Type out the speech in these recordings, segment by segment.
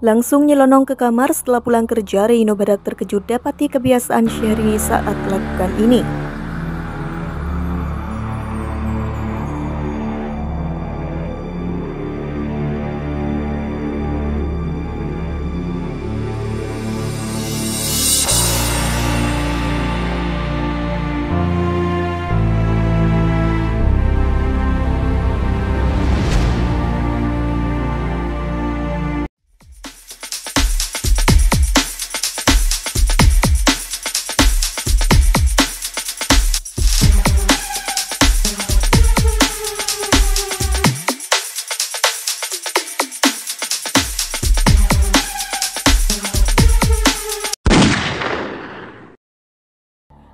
Langsung nyelonong ke kamar setelah pulang kerja, Reino Barack terkejut dapati kebiasaan Syahrini saat melakukan ini.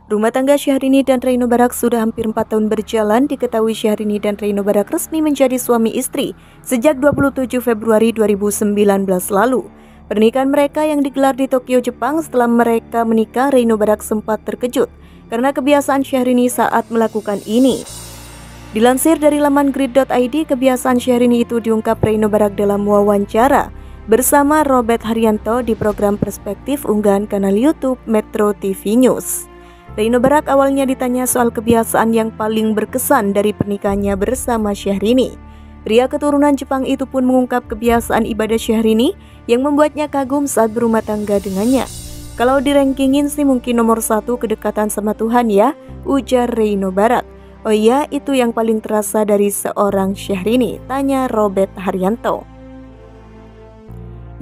Rumah tangga Syahrini dan Reino Barack sudah hampir 4 tahun berjalan. Diketahui Syahrini dan Reino Barack resmi menjadi suami istri sejak 27 Februari 2019 lalu. Pernikahan mereka yang digelar di Tokyo, Jepang. Setelah mereka menikah, Reino Barack sempat terkejut karena kebiasaan Syahrini saat melakukan ini. Dilansir dari laman grid.id, kebiasaan Syahrini itu diungkap Reino Barack dalam wawancara bersama Robert Haryanto di program Perspektif unggahan kanal YouTube Metro TV News. Reino Barack awalnya ditanya soal kebiasaan yang paling berkesan dari pernikahannya bersama Syahrini. Pria keturunan Jepang itu pun mengungkap kebiasaan ibadah Syahrini yang membuatnya kagum saat berumah tangga dengannya. "Kalau dirankingin sih mungkin nomor 1 kedekatan sama Tuhan ya," ujar Reino Barack. "Oh iya, itu yang paling terasa dari seorang Syahrini," tanya Robert Haryanto.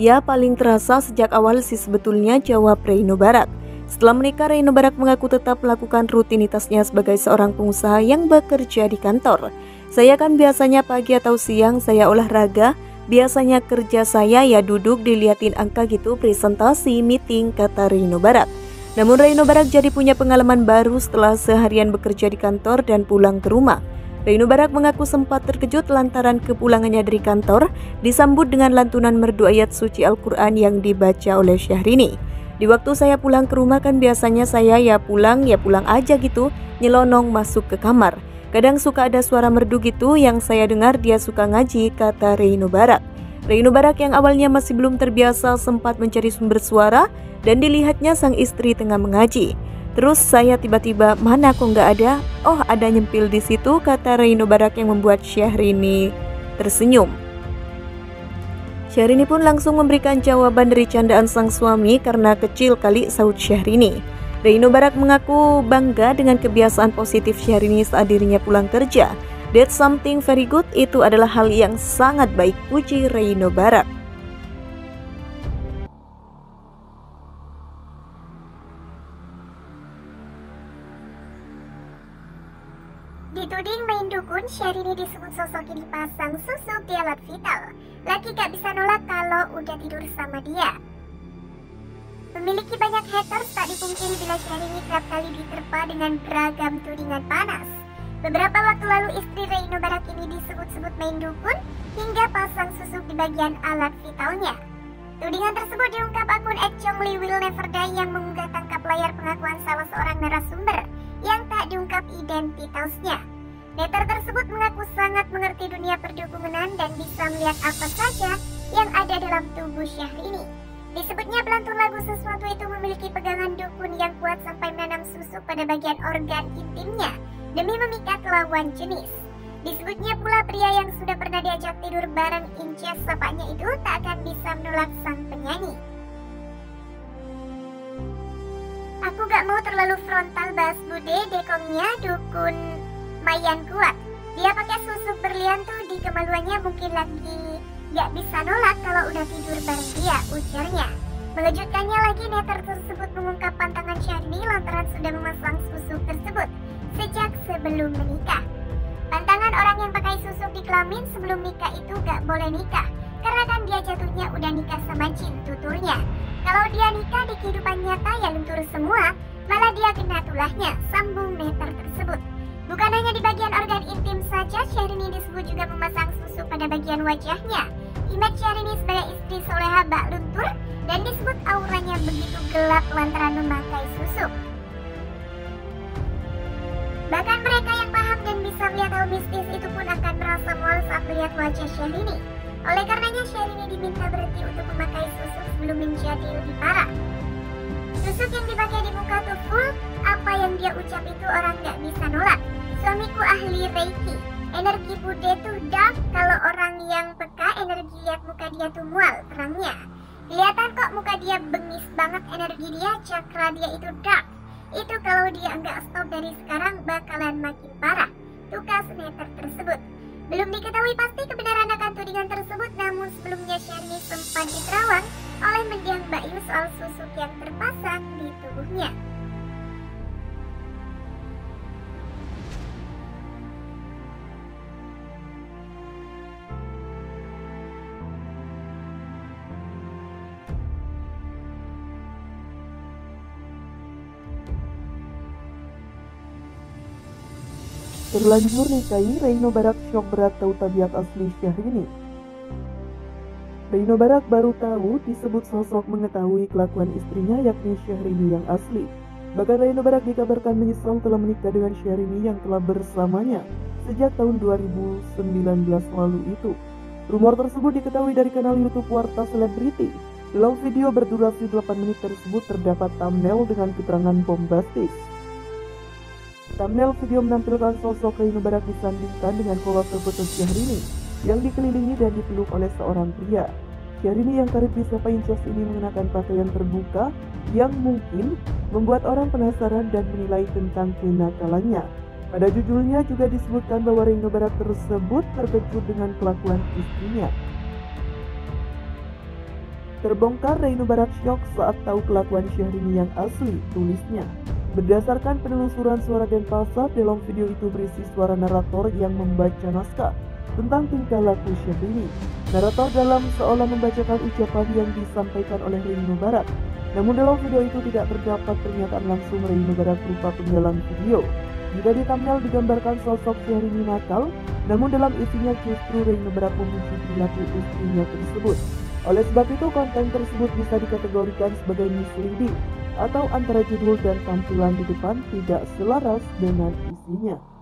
"Ya, paling terasa sejak awal sih sebetulnya," jawab Reino Barack. Setelah menikah, Reino Barack mengaku tetap melakukan rutinitasnya sebagai seorang pengusaha yang bekerja di kantor. "Saya kan biasanya pagi atau siang saya olahraga, biasanya kerja saya ya duduk diliatin angka gitu, presentasi, meeting," kata Reino Barack. Namun Reino Barack jadi punya pengalaman baru setelah seharian bekerja di kantor dan pulang ke rumah. Reino Barack mengaku sempat terkejut lantaran kepulangannya dari kantor disambut dengan lantunan merdu ayat suci Al-Quran yang dibaca oleh Syahrini. "Di waktu saya pulang ke rumah kan biasanya saya ya pulang aja gitu, nyelonong masuk ke kamar. Kadang suka ada suara merdu gitu yang saya dengar dia suka ngaji," kata Reino Barack. Reino Barack yang awalnya masih belum terbiasa sempat mencari sumber suara dan dilihatnya sang istri tengah mengaji. "Terus saya tiba-tiba, mana kok nggak ada? Oh, ada nyempil di situ," kata Reino Barack yang membuat Syahrini tersenyum. Syahrini pun langsung memberikan jawaban dari candaan sang suami karena kecil kali, sahut Syahrini. Reino Barack mengaku bangga dengan kebiasaan positif Syahrini saat dirinya pulang kerja. "That's something very good, itu adalah hal yang sangat baik," puji Reino Barack. Dituding main dukun, Syahrini disebut sosok yang dipasang susuk di alat vital. Laki gak bisa nolak kalau udah tidur sama dia. Memiliki banyak haters, tak dipungkiri bila Syahrini kerap kali diterpa dengan beragam tudingan panas. Beberapa waktu lalu istri Reino Barack ini disebut-sebut main dukun hingga pasang susuk di bagian alat vitalnya. Tudingan tersebut diungkap akun Edjonglie-will-never-die yang mengunggah tangkap layar pengakuan salah seorang narasumber yang tak diungkap identitasnya. Netter tersebut mengaku sangat mengerti dunia perdukunan dan bisa melihat apa saja yang ada dalam tubuh Syahrini. Disebutnya pelantun lagu Sesuatu Itu memiliki pegangan dukun yang kuat sampai menanam susuk pada bagian organ intimnya demi memikat lawan jenis. Disebutnya pula pria yang sudah pernah diajak tidur bareng inces sapanya itu tak akan bisa menolak sang penyanyi. "Aku gak mau terlalu frontal bahas bude, dekongnya dukun lumayan kuat. Dia pakai susuk berlian tuh di kemaluannya, mungkin lagi gak bisa nolak kalau udah tidur bareng dia," ujarnya. Mengejutkannya lagi, netter tersebut mengungkap pantangan Syahrini lantaran sudah memasang susuk tersebut sejak sebelum menikah. Pantangan orang yang pakai susuk di kelamin sebelum nikah itu gak boleh nikah, karena kan dia jatuhnya udah nikah sama jin, tuturnya. Kalau dia nikah di kehidupan nyata ya luntur semua, malah dia kena tulahnya, sambung netter tersebut. Bukan hanya di bagian organ intim saja, Syahrini disebut juga memasang susuk pada bagian wajahnya. Image Syahrini sebagai istri soleha bak luntur dan disebut auranya begitu gelap lantaran memakai susuk. Bahkan mereka yang paham dan bisa melihat hal mistis itu pun akan merasa mual saat melihat wajah Syahrini. Oleh karenanya Syahrini diminta berhenti untuk memakai susuk sebelum menjadi lebih parah. Susuk yang dipakai di muka tuh full, apa yang dia ucap itu orang nggak bisa nolak. Suamiku ahli reiki, energi bude tuh dark, kalau orang yang peka energi lihat muka dia tuh mual terangnya. Kelihatan kok muka dia bengis banget, energi dia, cakra dia itu dark. Itu kalau dia nggak stop dari sekarang bakalan makin parah. Tukas meter tersebut. Belum diketahui pasti kebenaran akan tudingan tersebut, namun sebelumnya Syahrini sempat diterawang oleh mendiang Mbak Yu soal susuk yang terpasang di tubuhnya. Terlanjur nikahi, Reino Barack syok berat tahu tabiat asli Syahrini. Reino Barack baru tahu disebut sosok mengetahui kelakuan istrinya yakni Syahrini yang asli. Bahkan Reino Barack dikabarkan menyesal telah menikah dengan Syahrini yang telah bersamanya sejak tahun 2019 lalu itu. Rumor tersebut diketahui dari kanal YouTube Warta Celebrity. Dalam video berdurasi 8 menit tersebut terdapat thumbnail dengan keterangan bombastis. Thumbnail video menampilkan sosok Reino Barack disandingkan dengan kolase foto Syahrini yang dikelilingi dan dipeluk oleh seorang pria. Syahrini yang karib disapa incos ini mengenakan pakaian terbuka yang mungkin membuat orang penasaran dan menilai tentang kenakalannya. Pada judulnya juga disebutkan bahwa Reino Barack tersebut terkejut dengan kelakuan istrinya. Terbongkar Reino Barack syok saat tahu kelakuan Syahrini yang asli, tulisnya. Berdasarkan penelusuran suara dan pasar, dalam video itu berisi suara narator yang membaca naskah tentang tingkah laku Syahrini. Narator dalam seolah membacakan ucapan yang disampaikan oleh Reino Barack. Namun dalam video itu tidak terdapat pernyataan langsung Reino Barack berupa penyelam video. Jika di thumbnail digambarkan sosok Syahrini nakal, namun dalam isinya justru Reino Barack memuji perilaku istrinya tersebut. Oleh sebab itu konten tersebut bisa dikategorikan sebagai misleading, atau antara judul dan tampilan di depan tidak selaras dengan isinya.